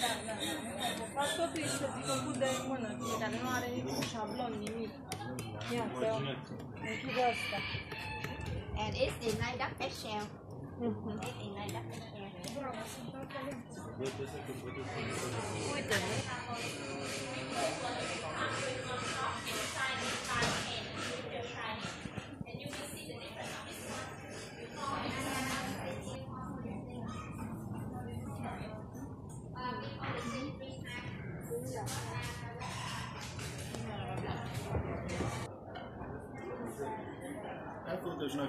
Da. Totul este făcut de mână, fiecare nu are niciun șablon, nimic. Ia să închid asta. And it's designed up as shell. It's designed up as shell. Uite. Acum deci noi